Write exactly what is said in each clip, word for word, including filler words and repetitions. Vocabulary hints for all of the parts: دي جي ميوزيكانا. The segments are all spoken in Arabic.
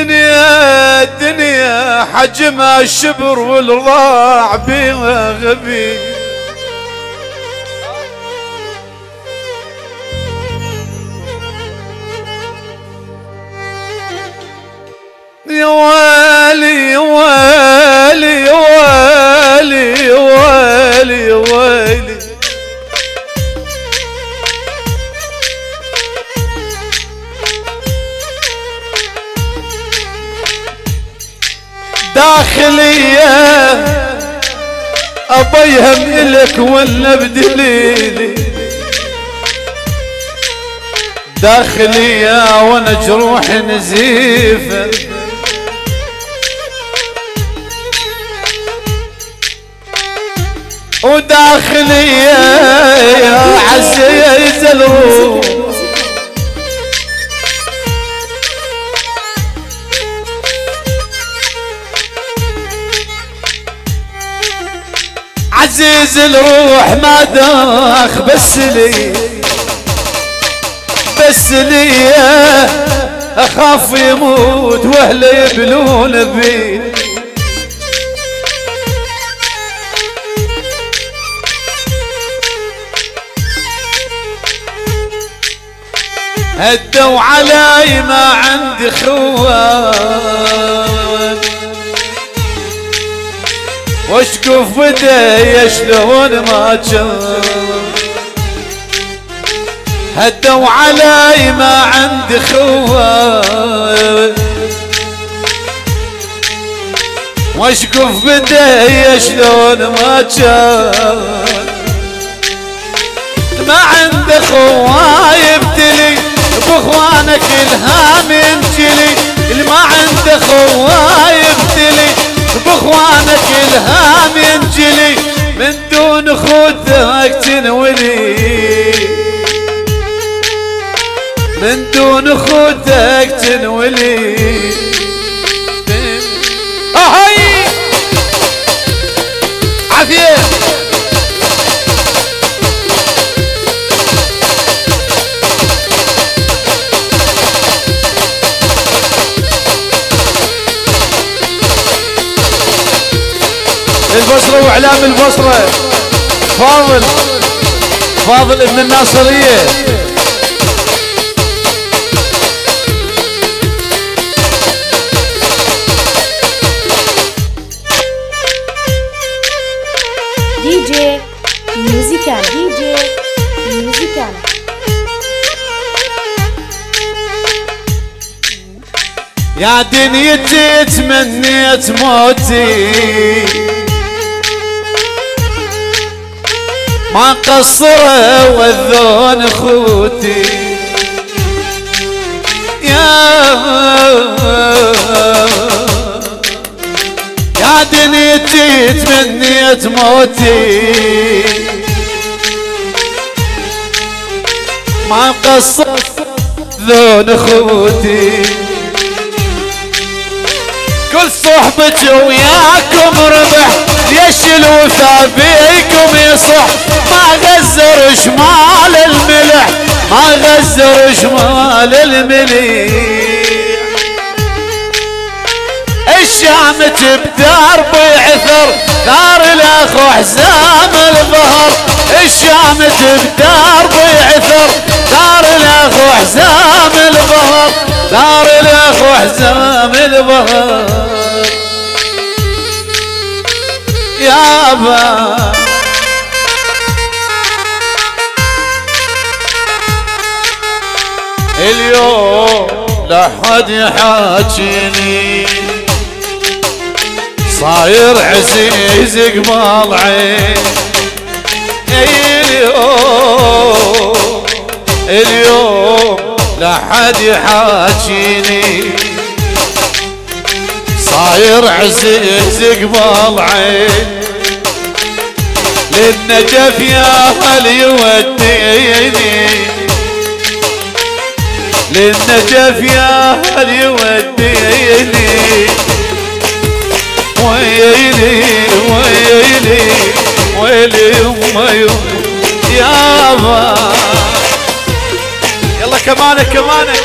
الدنيا الدنيا حجمها الشبر والراع بيها غبي، يا ويلي يا ويلي يا ويلي يا ويلي يا ويلي داخلية أبيها من إلك ولا بدليلي، داخلية وأنا جروح نزيفة، وداخلية عسية يزلوه عزيز الروح ما داخ، بس لي بس لي اخاف يموت واهله يبلون بي، هدوا علي ما عندي خوان واشكف بدي شلون ما جان، هدوا علي ما عندي خوان واشكف بدي شلون ما جان، ما عندي خوان يبتلي باخوانك الهام ينجلي، اللي ما عنده خوان يبتلي بإخوانك الهام ينجلي، من دون أخوتك تنولي، من دون أخوتك تنولي. أهي عافية البصرة وإعلام البصرة فاضل فاضل ابن الناصرية، دي جي ميوزيكانا دي جي ميوزيكانا يا دنيتي تمنيت موتي ما قصروا وذون اخوتي، يا يا دنيتي تمنيت موتي ما قصروا وذون اخوتي، كل صحبتي وياكم ربح ليش الوفا بيكم يصح، ما غزر شمال الملح ما غزر شمال المليح، الشامت بدرب عثر دار الاخو حزام الظهر، الشامت بدرب عثر دار الاخو حزام الظهر، دار الاخو حزام الظهر. يابا اليوم لا حد يحاجيني، صاير عزيز قبال عين، اليوم اليوم لا حد يحاجيني، صاير عزيز قبال عين، للنجف يا هل يوديني، للنجف يا هل يوديني، ويلي ويلي ويلي ويلي يابا. يلا كمانك كمانك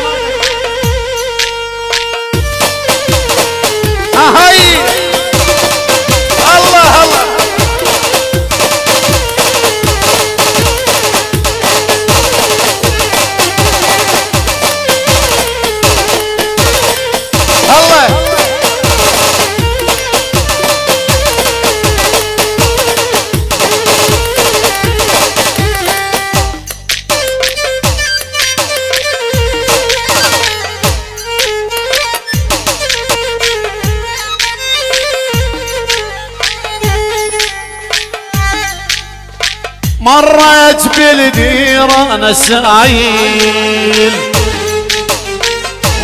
مرت بالديرة نسايل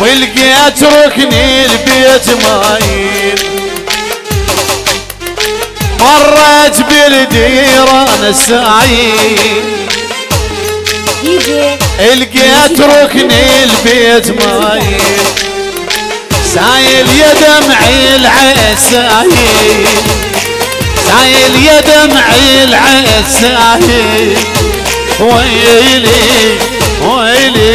ولقيت ركني البيت مايل، مرت بالديرة نسايل لقيت ركني البيت مايل، سايل يا دمعي العين سايل، سايل يا دمعي العين سايل، ويلي ويلي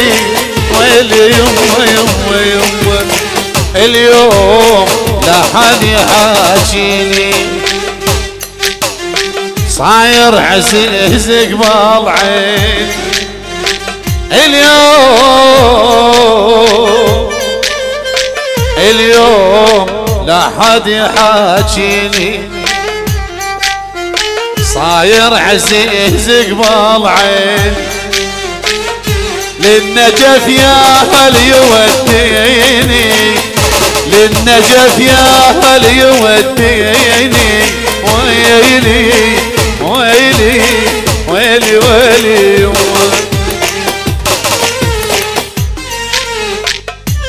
ويلي يما يما يما اليوم لا حد يحاجيني، صاير عزيز قبال عين اليوم اليوم لا حد يحاجيني، صاير عزيز قبال عين للنجف يا هل يوديني، للنجف يا هل يوديني، ويلي ويلي ويلي ويلي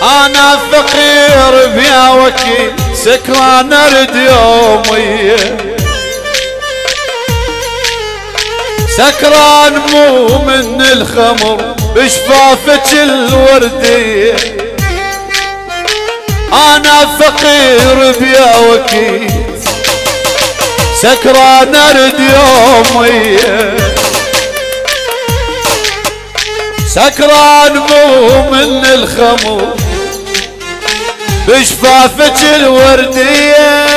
انا الفقير بيا وكيل سكران ارد يومي، سكران مو من الخمر بشفافك الوردية، أنا فقير بيا وكيل سكران أرد يومية، سكران مو من الخمر بشفافك الوردية،